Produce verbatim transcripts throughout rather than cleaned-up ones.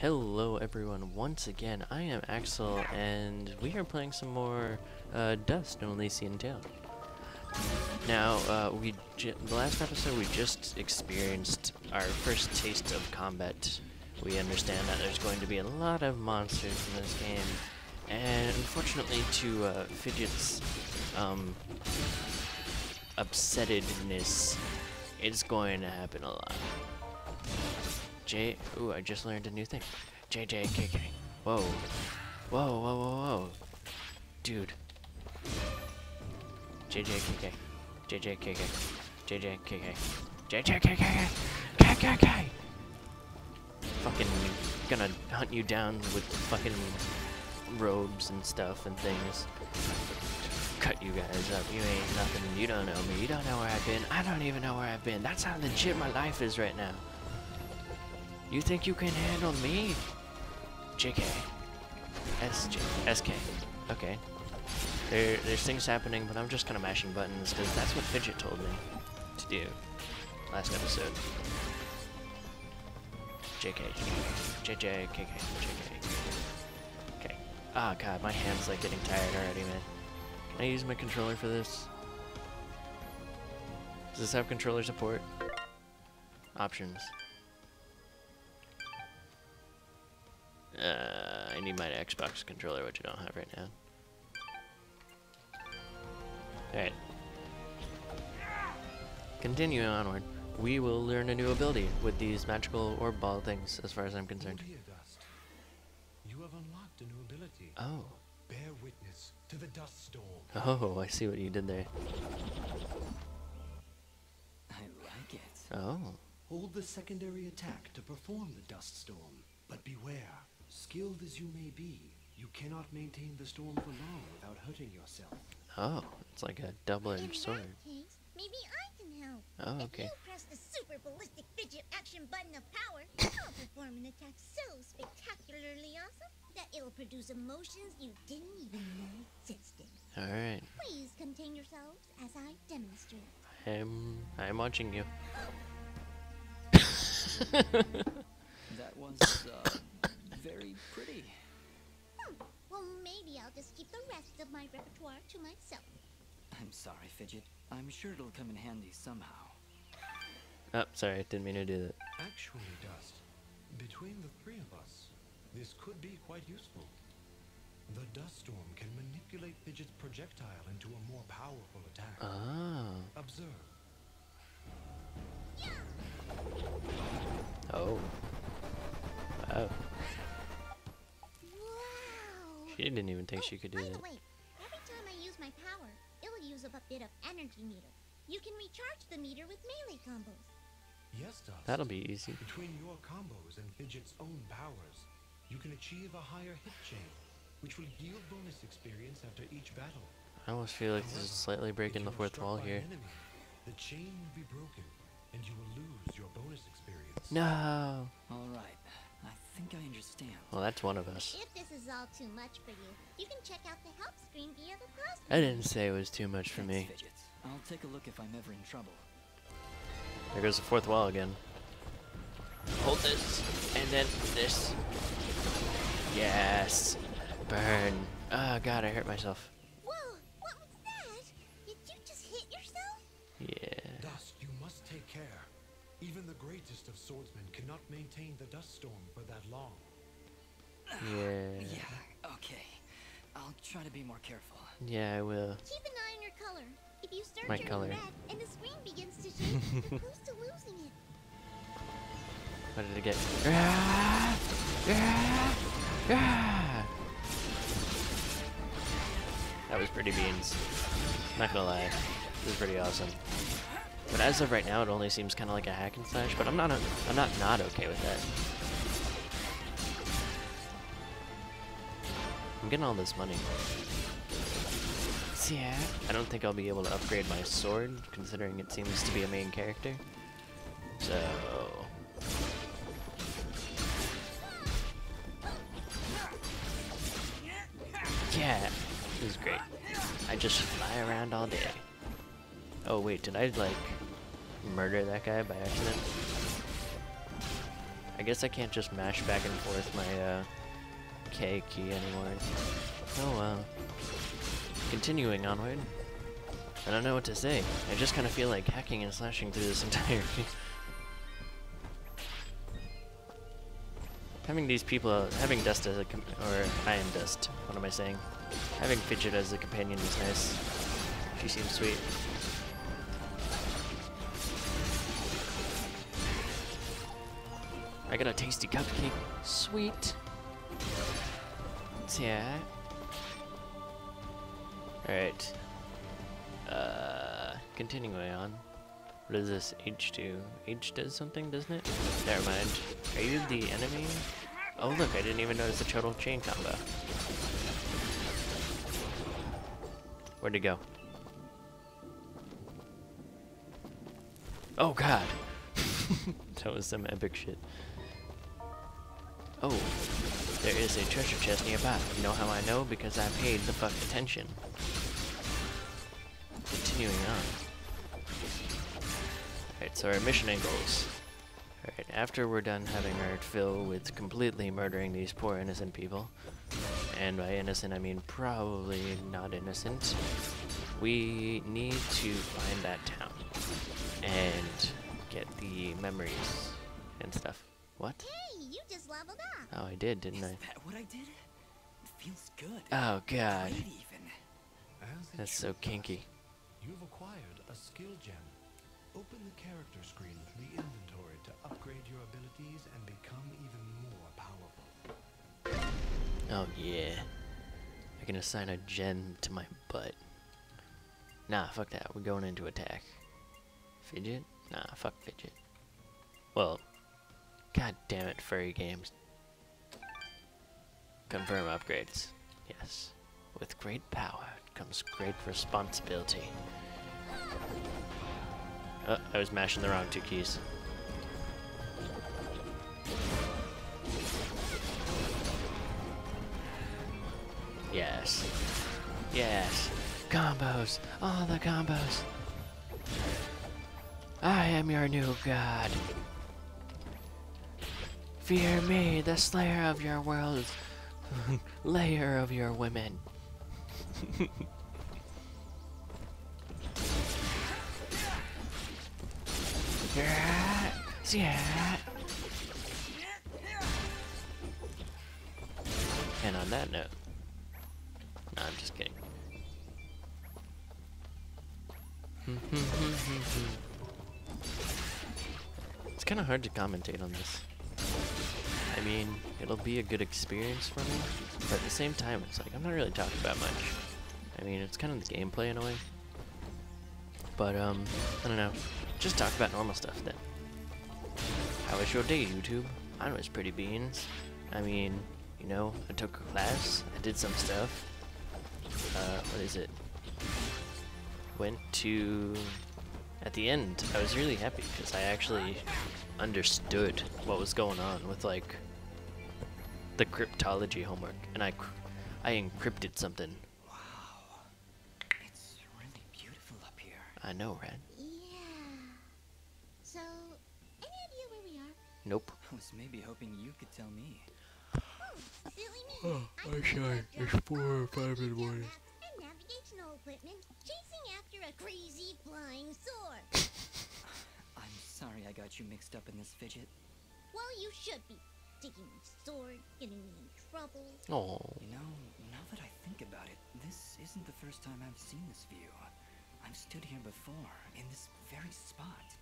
Hello everyone, once again, I am Axel, and we are playing some more uh, Dust: An Elysian Tail. Now, uh, we j the last episode we just experienced our first taste of combat. We understand that there's going to be a lot of monsters in this game, and unfortunately to uh, Fidget's um, upsettedness, it's going to happen a lot. J. Ooh, I just learned a new thing. J J K K. Whoa. Whoa, whoa, whoa, whoa. Dude. J J K K. J J K K. J J K K. J J K K. K K K. Fucking gonna hunt you down with fucking robes and stuff and things. Cut you guys up. You ain't nothing. You don't know me. You don't know where I've been. I don't even know where I've been. That's how legit my life is right now. You think you can handle me? J K. S J S K. Okay. There, there's things happening, but I'm just kind of mashing buttons, because that's what Fidget told me to do last episode. J K, J K, J K, K K, J K. Okay. Ah, oh, God, my hand's, like, getting tired already, man. Can I use my controller for this? Does this have controller support? Options. Uh, I need my Xbox controller, which I don't have right now. Alright. Continuing onward, we will learn a new ability with these magical orb ball things, as far as I'm concerned. Dear Dust, you have unlocked a new ability. Oh. Bear witness to the dust storm. Oh, I see what you did there. I like it. Oh. Hold the secondary attack to perform the dust storm, but beware. Skilled as you may be, you cannot maintain the storm for long without hurting yourself. Oh, it's like a double-edged sword. In that case, maybe I can help. Oh, okay. If you press the super ballistic fidget action button of power, I'll perform an attack so spectacularly awesome that it'll produce emotions you didn't even know existed. All right. Please contain yourselves as I demonstrate. I'm, I'm watching you. That one's uh, very pretty. Hmm. Well, maybe I'll just keep the rest of my repertoire to myself. I'm sorry, Fidget. I'm sure it'll come in handy somehow. Oh, sorry. Didn't mean to do that. Actually, Dust, between the three of us, this could be quite useful. The dust storm can manipulate Fidget's projectile into a more powerful attack. Oh. Observe. Yeah. Oh. Oh. Wow. She didn't even think oh, she could do that. Wait, every time I use my power, it'll use up a bit of energy meter. You can recharge the meter with melee combos. Yes, Dust. That'll be easy. Between your combos and Fidget's own powers, you can achieve a higher hit chain, which will yield bonus experience after each battle. I almost feel like this is slightly breaking the fourth wall here. Enemy, the chain will be broken, and you will lose your bonus experience. No. All right. I think I understand. Well, that's one of us. If this is all too much for you, you can check out the help screen via the post. I didn't say it was too much for me. Fidgets. I'll take a look if I'm ever in trouble. There goes the fourth wall again. Hold this, and then this. Yes. Burn. Oh, God, I hurt myself. Whoa, what was that? Did you just hit yourself? Yeah. Dust, you must take care. Even the greatest of swordsmen cannot maintain the dust storm for that long. Yeah. Yeah, okay. I'll try to be more careful. Yeah, I will. Keep an eye on your color. If you start turning color. red and the screen begins to change, you're close to losing it. What did it get? Ah! Ah! Ah! That was pretty beans. Not gonna lie. It was pretty awesome. But as of right now, it only seems kind of like a hack and slash. But I'm not, I'm not not okay with that. I'm getting all this money. Yeah. I don't think I'll be able to upgrade my sword, considering it seems to be a main character. So. Yeah, it was great. I just fly around all day. Oh wait, did I, like, murder that guy by accident? I I guess I can't just mash back and forth my uh, K key anymore. Oh well. Continuing onward. I don't know what to say. I just kind of feel like hacking and slashing through this entire thing. Having these people, having Dust as a, com or I am Dust, what am I saying? Having Fidget as a companion is nice. She seems sweet. I got a tasty cupcake. Sweet. Yeah. Alright. Uh, continuing on. What is this? H two. H does something, doesn't it? Never mind. Are you the enemy? Oh look, I didn't even notice the total chain combo. Where'd it go? Oh god! That was some epic shit. Oh, there is a treasure chest nearby. You know how I know? Because I paid the fuck attention. Continuing on. Alright, so our mission and goals. Alright, after we're done having our fill with completely murdering these poor innocent people, and by innocent I mean probably not innocent, we need to find that town and get the memories and stuff. What? Hey, you just leveled up. Oh, I did, didn't Is I? That what I did? It feels good. Oh god. That's so kinky. You've acquired a skill gem. Open the character screen to the inventory to upgrade your abilities and become even more powerful. Oh yeah. I can assign a gem to my butt. Nah, fuck that. We're going into attack. Fidget? Nah, fuck Fidget. Well, god damn it, furry games. Confirm upgrades. Yes. With great power comes great responsibility. Oh, I was mashing the wrong two keys. Yes. Yes. Combos. All the combos. I am your new god. Fear me, the slayer of your world, layer of your women. Yeah, yeah. And on that note, no, I'm just kidding. It's kind of hard to commentate on this. I mean, it'll be a good experience for me, but at the same time, it's like, I'm not really talking about much. I mean, it's kind of the gameplay in a way. But, um, I don't know. Just talk about normal stuff, then. How was your day, YouTube? Mine was pretty beans. I mean, you know, I took a class, I did some stuff. Uh, what is it? Went to... At the end, I was really happy, because I actually understood what was going on with, like, the cryptology homework, and I, cr I encrypted something. Wow, it's really beautiful up here. I know, right? Yeah. So, any idea where we are? Nope. I was maybe hoping you could tell me. Oh, silly me! Oh, I'm, I'm shy. It's four or five in the morning. And navigational equipment, chasing after a crazy flying sword. I'm sorry, I got you mixed up in this fidget. Well, you should be. Taking my sword, getting me in trouble. Oh. You know, now that I think about it, this isn't the first time I've seen this view. I've stood here before, in this very spot.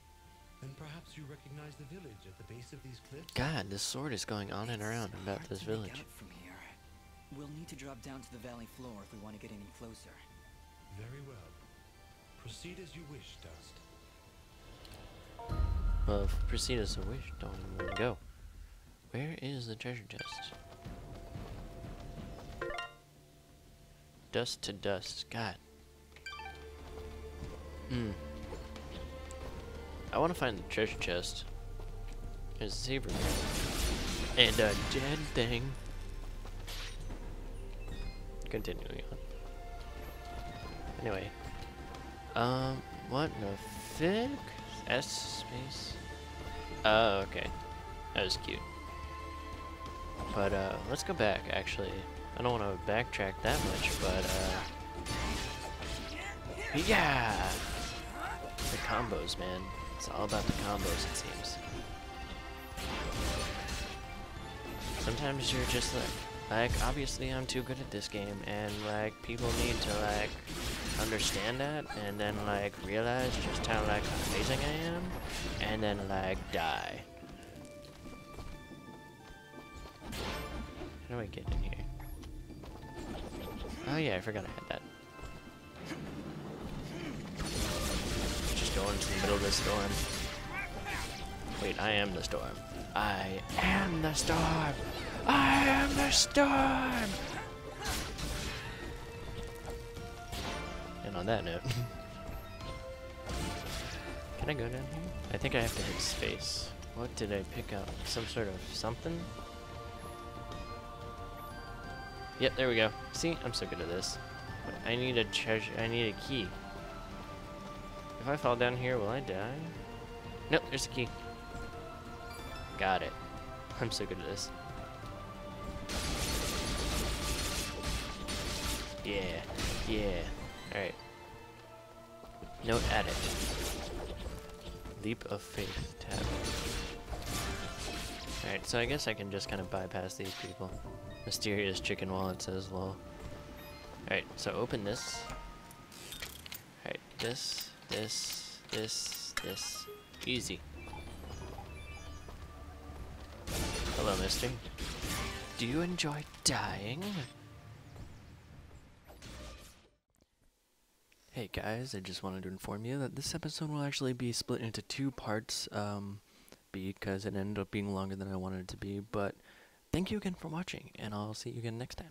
Then perhaps you recognize the village at the base of these cliffs? God, this sword is going on it's and around about this village. Out from here. We'll need to drop down to the valley floor if we want to get any closer. Very well. Proceed as you wish, Dust. Well, if proceed as I wish, don't even want to go. Where is the treasure chest? Dust to dust. God. Hmm. I want to find the treasure chest. There's a save room. And a dead thing. Continuing on. Anyway. Um, what the fuck? S space? Oh, okay. That was cute. But uh, let's go back, actually. I don't want to backtrack that much, but uh... yeah! The combos, man. It's all about the combos, it seems. Sometimes you're just like, like, obviously I'm too good at this game, and like, people need to like, understand that, and then like, realize just how like, amazing I am, and then like, die. How do I get in here? Oh yeah, I forgot I had that. Just go into the middle of the storm. Wait, I am the storm. I am the storm! I am the storm! And on that note... Can I go down here? I think I have to hit space. What did I pick up? Some sort of something? Yep, there we go. See, I'm so good at this. I need a treasure. I need a key. If I fall down here, will I die? Nope, there's a key. Got it. I'm so good at this. Yeah, yeah. Alright. Note edit. Leap of faith tab. Alright, so I guess I can just kind of bypass these people. Mysterious chicken wallet says lol. Alright, so open this. Alright, this, this, this, this. Easy. Hello, mister. Do you enjoy dying? Hey guys, I just wanted to inform you that this episode will actually be split into two parts, um, because it ended up being longer than I wanted it to be, but thank you again for watching, and I'll see you again next time.